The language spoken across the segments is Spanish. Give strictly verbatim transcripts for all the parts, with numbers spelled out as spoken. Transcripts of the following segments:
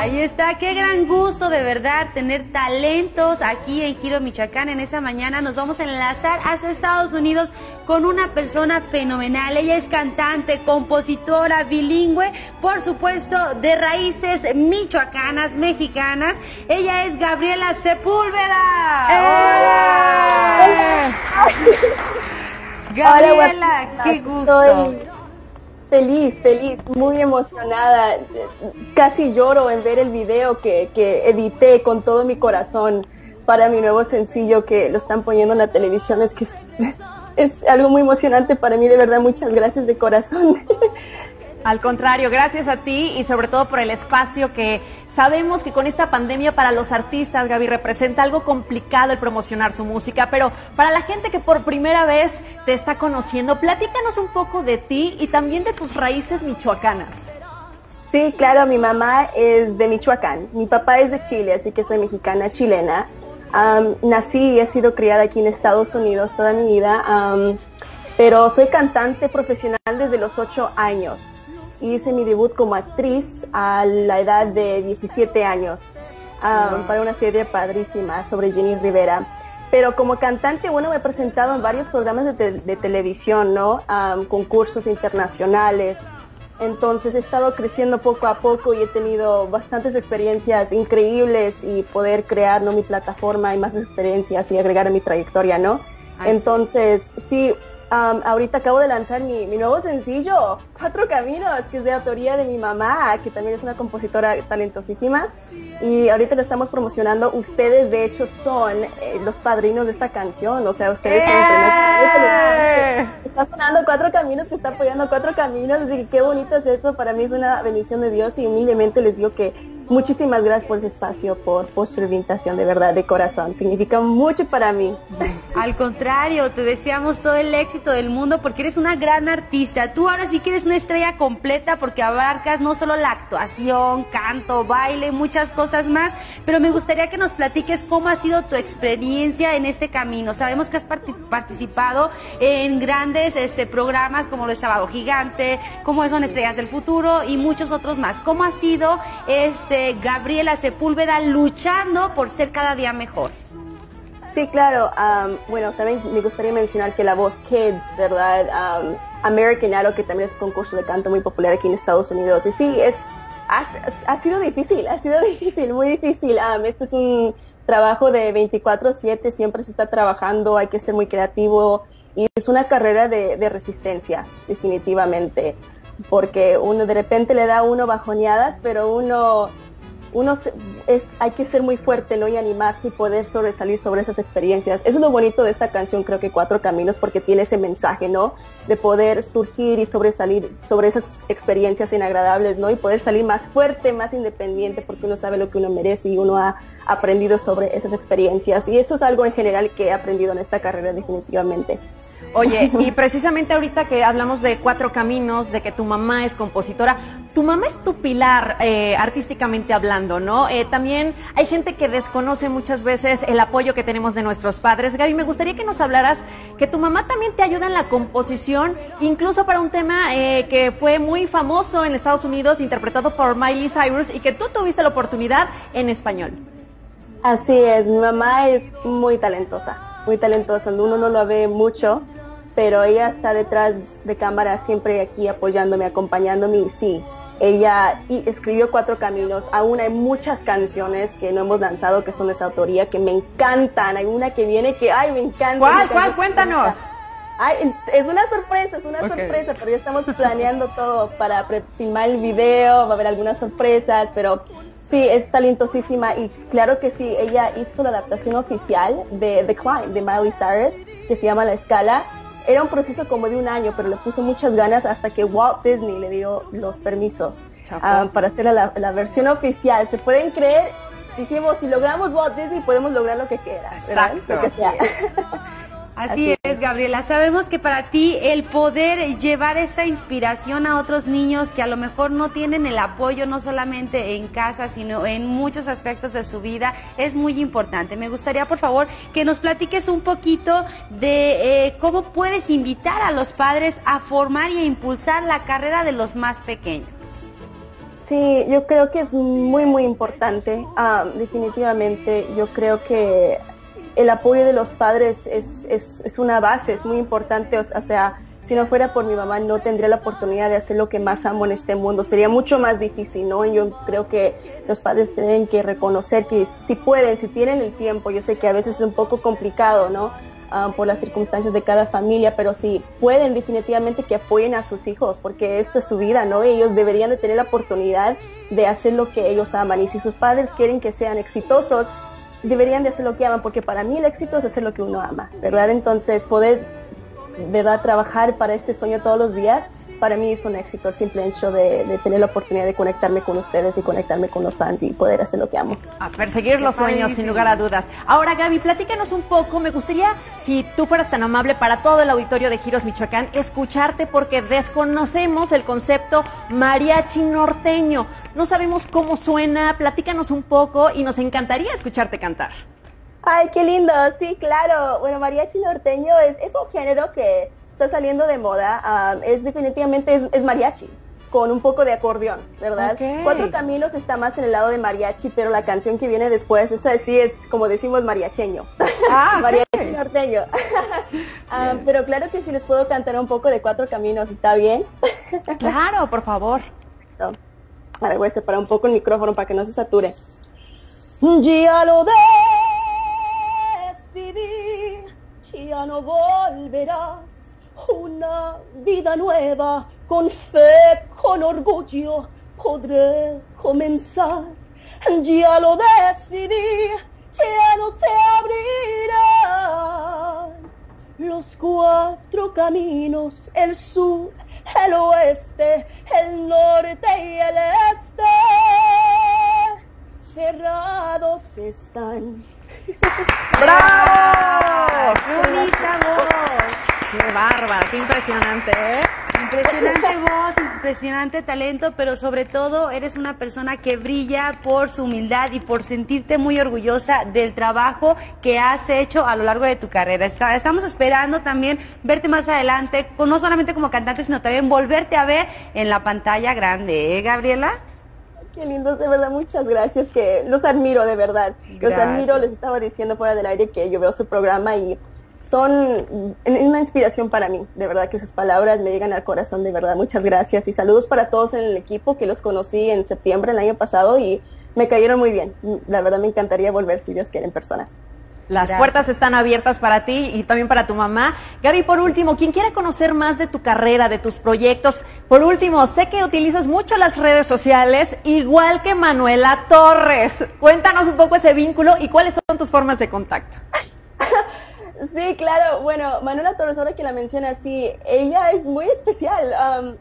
Ahí está, qué gran gusto de verdad tener talentos aquí en Giro Michoacán. En esta mañana nos vamos a enlazar hacia Estados Unidos con una persona fenomenal. Ella es cantante, compositora, bilingüe, por supuesto de raíces michoacanas, mexicanas. Ella es Gabriela Sepúlveda. ¡Eh! ¡Hola! Gabriela, hola, qué gusto. Estoy feliz, feliz, muy emocionada. Casi lloro en ver el video que, que edité con todo mi corazón para mi nuevo sencillo que lo están poniendo en la televisión. Es que es, es algo muy emocionante para mí, de verdad, muchas gracias de corazón. Al contrario, gracias a ti y sobre todo por el espacio que sabemos que con esta pandemia para los artistas, Gaby, representa algo complicado el promocionar su música, pero para la gente que por primera vez te está conociendo, platícanos un poco de ti y también de tus raíces michoacanas. Sí, claro, mi mamá es de Michoacán, mi papá es de Chile, así que soy mexicana chilena. Um, nací y he sido criada aquí en Estados Unidos toda mi vida, um, pero soy cantante profesional desde los ocho años. Hice mi debut como actriz a la edad de diecisiete años um, wow. para una serie padrísima sobre Jenny Rivera. Pero como cantante, bueno, me he presentado en varios programas de, te de televisión, ¿no? Um, concursos internacionales. Entonces he estado creciendo poco a poco y he tenido bastantes experiencias increíbles y poder crear, ¿no?, mi plataforma y más experiencias y agregar a mi trayectoria, ¿no? Ay, entonces, sí, um, ahorita acabo de lanzar mi, mi nuevo sencillo, Cuatro Caminos, que es de autoría de mi mamá, que también es una compositora talentosísima. Y ahorita lo estamos promocionando. Ustedes, de hecho, son eh, los padrinos de esta canción. O sea, ustedes son ¡eh! los... Está sonando Cuatro Caminos, que está apoyando Cuatro Caminos. Así que qué bonito es eso. Para mí es una bendición de Dios y humildemente les digo que muchísimas gracias por ese espacio, por, por su invitación, de verdad, de corazón. Significa mucho para mí. Al contrario, te deseamos todo el éxito del mundo porque eres una gran artista. Tú ahora sí que eres una estrella completa porque abarcas no solo la actuación, canto, baile, muchas cosas más, pero me gustaría que nos platiques cómo ha sido tu experiencia en este camino. Sabemos que has participado en grandes este, programas como el Sábado Gigante, como son Estrellas del Futuro y muchos otros más. ¿Cómo ha sido este Gabriela Sepúlveda luchando por ser cada día mejor? Sí, claro. Um, bueno, también me gustaría mencionar que La Voice Kids, ¿verdad? Um, American Idol, que también es un concurso de canto muy popular aquí en Estados Unidos. Y sí, es... Ha, ha sido difícil, ha sido difícil, muy difícil. Um, este es un trabajo de veinticuatro siete, siempre se está trabajando, hay que ser muy creativo y es una carrera de, de resistencia, definitivamente, porque uno de repente le da uno bajoneadas, pero uno, uno es, hay que ser muy fuerte, ¿no?, y animarse y poder sobresalir sobre esas experiencias. Eso es lo bonito de esta canción, creo que Cuatro Caminos, porque tiene ese mensaje, ¿no?, de poder surgir y sobresalir sobre esas experiencias inagradables, ¿no?, y poder salir más fuerte, más independiente, porque uno sabe lo que uno merece y uno ha aprendido sobre esas experiencias. Y eso es algo en general que he aprendido en esta carrera, definitivamente. Oye, y precisamente ahorita que hablamos de Cuatro Caminos, de que tu mamá es compositora, tu mamá es tu pilar eh, artísticamente hablando, ¿no? Eh, también hay gente que desconoce muchas veces el apoyo que tenemos de nuestros padres. Gaby, me gustaría que nos hablaras que tu mamá también te ayuda en la composición, incluso para un tema eh, que fue muy famoso en Estados Unidos, interpretado por Miley Cyrus, y que tú tuviste la oportunidad en español. Así es, mi mamá es muy talentosa, muy talentosa, uno no lo ve mucho, pero ella está detrás de cámara siempre aquí apoyándome, acompañándome, y sí, ella escribió Cuatro Caminos. Aún hay muchas canciones que no hemos lanzado que son de esa autoría, que me encantan. Hay una que viene que, ay, me encanta. ¿Cuál? ¿Cuál? Cuéntanos. Ay, es una sorpresa, es una okay. sorpresa, pero ya estamos planeando todo para filmar el video, va a haber algunas sorpresas, pero sí, es talentosísima. Y claro que sí, ella hizo la adaptación oficial de The Climb, de Miley Cyrus, que se llama La Escala. Era un proceso como de un año, pero le puso muchas ganas hasta que Walt Disney le dio los permisos um, para hacer la, la versión oficial. ¿Se pueden creer? Dijimos, si logramos Walt Disney, podemos lograr lo que quiera. Exacto. Lo que sea. Así, Así es, Gabriela. Sabemos que para ti el poder llevar esta inspiración a otros niños que a lo mejor no tienen el apoyo, no solamente en casa, sino en muchos aspectos de su vida, es muy importante. Me gustaría, por favor, que nos platiques un poquito de eh, cómo puedes invitar a los padres a formar y a impulsar la carrera de los más pequeños. Sí, yo creo que es muy, muy importante. Ah, definitivamente, yo creo que el apoyo de los padres es, es, es una base, es muy importante. O sea, si no fuera por mi mamá, no tendría la oportunidad de hacer lo que más amo en este mundo. Sería mucho más difícil, ¿no? Yo creo que los padres tienen que reconocer que si pueden, si tienen el tiempo. Yo sé que a veces es un poco complicado, ¿no? Uh, por las circunstancias de cada familia, pero si pueden, definitivamente que apoyen a sus hijos, porque esta es su vida, ¿no? Ellos deberían de tener la oportunidad de hacer lo que ellos aman, y si sus padres quieren que sean exitosos, deberían de hacer lo que aman, porque para mí el éxito es hacer lo que uno ama, ¿verdad? Entonces, poder, ¿verdad?, trabajar para este sueño todos los días, para mí es un éxito, el simple hecho de, de tener la oportunidad de conectarme con ustedes y conectarme con los fans y poder hacer lo que amo. A perseguir los sueños, sin lugar a dudas. Ahora, Gaby, platícanos un poco, me gustaría, si tú fueras tan amable, para todo el auditorio de Giros Michoacán, escucharte, porque desconocemos el concepto mariachi norteño, no sabemos cómo suena, platícanos un poco y nos encantaría escucharte cantar. Ay, qué lindo, sí, claro. Bueno, mariachi norteño es, es un género que está saliendo de moda, um, es definitivamente es, es mariachi, con un poco de acordeón, ¿verdad? Okay. Cuatro Caminos está más en el lado de mariachi, pero la canción que viene después, esa sí es, como decimos, mariacheño. Ah, mariachi okay. norteño. um, pero claro que sí les puedo cantar un poco de Cuatro Caminos, ¿está bien? Claro, por favor. No. A ver, voy a separar un poco el micrófono para que no se sature. Ya lo decidí, ya no volverás. Una vida nueva, con fe, con orgullo, podré comenzar. Ya lo decidí, ya no se abrirán los cuatro caminos, el sur, el oeste, el norte y el este, cerrados están. ¡Bravo! ¡Qué bonita voz! ¡Qué bárbara! ¡Qué impresionante! ¿Eh? Impresionante voz, impresionante talento, pero sobre todo eres una persona que brilla por su humildad y por sentirte muy orgullosa del trabajo que has hecho a lo largo de tu carrera. Está, estamos esperando también verte más adelante, no solamente como cantante, sino también volverte a ver en la pantalla grande, ¿eh, Gabriela? Qué lindo, de verdad, muchas gracias, que los admiro, de verdad. Gracias. Los admiro, les estaba diciendo fuera del aire que yo veo su programa y son una inspiración para mí, de verdad que sus palabras me llegan al corazón, de verdad, muchas gracias y saludos para todos en el equipo que los conocí en septiembre del año pasado y me cayeron muy bien, la verdad me encantaría volver si Dios quiere en persona. Las gracias. Puertas están abiertas para ti y también para tu mamá. Gaby, por último, quien quiera conocer más de tu carrera, de tus proyectos, por último, sé que utilizas mucho las redes sociales, igual que Manuela Torres, cuéntanos un poco ese vínculo y cuáles son tus formas de contacto. Sí, claro. Bueno, Manuela Torres, ahora que la menciona, sí, ella es muy especial, um,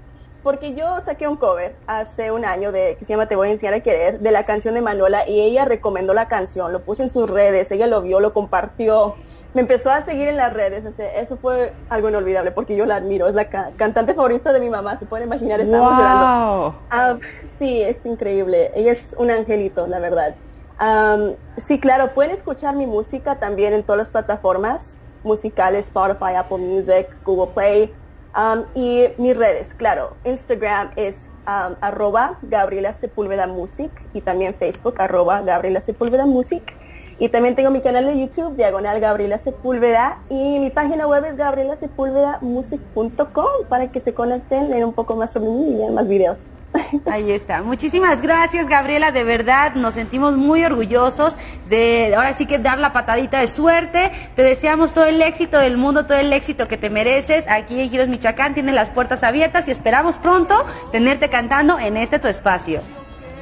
porque yo saqué un cover hace un año de que se llama Te Voy a Enseñar a Querer, de la canción de Manuela, y ella recomendó la canción, lo puso en sus redes, ella lo vio, lo compartió, me empezó a seguir en las redes, o sea, eso fue algo inolvidable, porque yo la admiro, es la ca cantante favorita de mi mamá, se pueden imaginar, estamos llorando. Wow. Uh, sí, es increíble, ella es un angelito, la verdad. Um, sí, claro, pueden escuchar mi música también en todas las plataformas musicales, Spotify, Apple Music, Google Play, um, y mis redes, claro, Instagram es um, arroba Gabriela Sepúlveda Music, y también Facebook, arroba Gabriela Sepúlveda Music, y también tengo mi canal de YouTube, diagonal Gabriela Sepúlveda, y mi página web es gabriela sepúlveda music punto com, para que se conecten, lean un poco más sobre mí y vean más videos. Ahí está, muchísimas gracias, Gabriela, de verdad nos sentimos muy orgullosos de ahora sí que dar la patadita de suerte, te deseamos todo el éxito del mundo, todo el éxito que te mereces, aquí en Giros Michoacán tienes las puertas abiertas y esperamos pronto tenerte cantando en este tu espacio.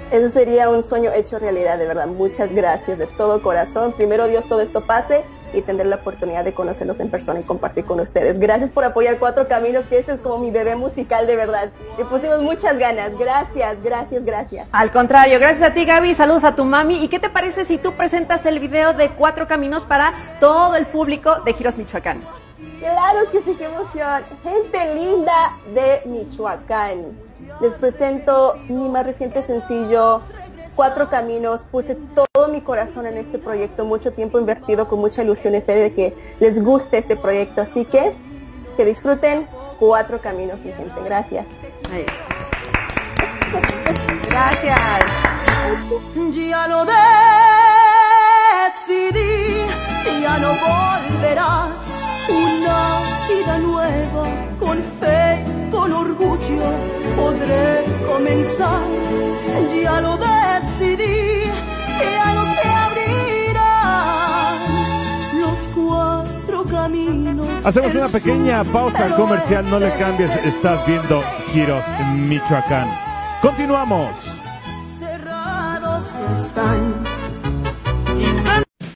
Eso sería un sueño hecho realidad, de verdad, muchas gracias de todo corazón, primero Dios todo esto pase y tener la oportunidad de conocerlos en persona y compartir con ustedes. Gracias por apoyar Cuatro Caminos, que este es como mi bebé musical, de verdad. Le pusimos muchas ganas. Gracias, gracias, gracias. Al contrario, gracias a ti, Gaby. Saludos a tu mami. ¿Y qué te parece si tú presentas el video de Cuatro Caminos para todo el público de Giros Michoacán? Claro que sí, qué emoción. Gente linda de Michoacán. Les presento mi más reciente sencillo, Cuatro Caminos. Puse todo mi corazón en este proyecto, mucho tiempo invertido, con mucha ilusión en de que les guste este proyecto. Así que, que disfruten Cuatro Caminos, mi gente. Gracias. Ahí. Gracias. Ya lo decidí, ya no volverás. Una vida nueva, con fe, con orgullo, podré comenzar. Ya lo decidí, ya no se abrirán los cuatro caminos. Hacemos una pequeña pausa comercial, no le cambies, estás viendo Giros en Michoacán. Continuamos. Cerrados están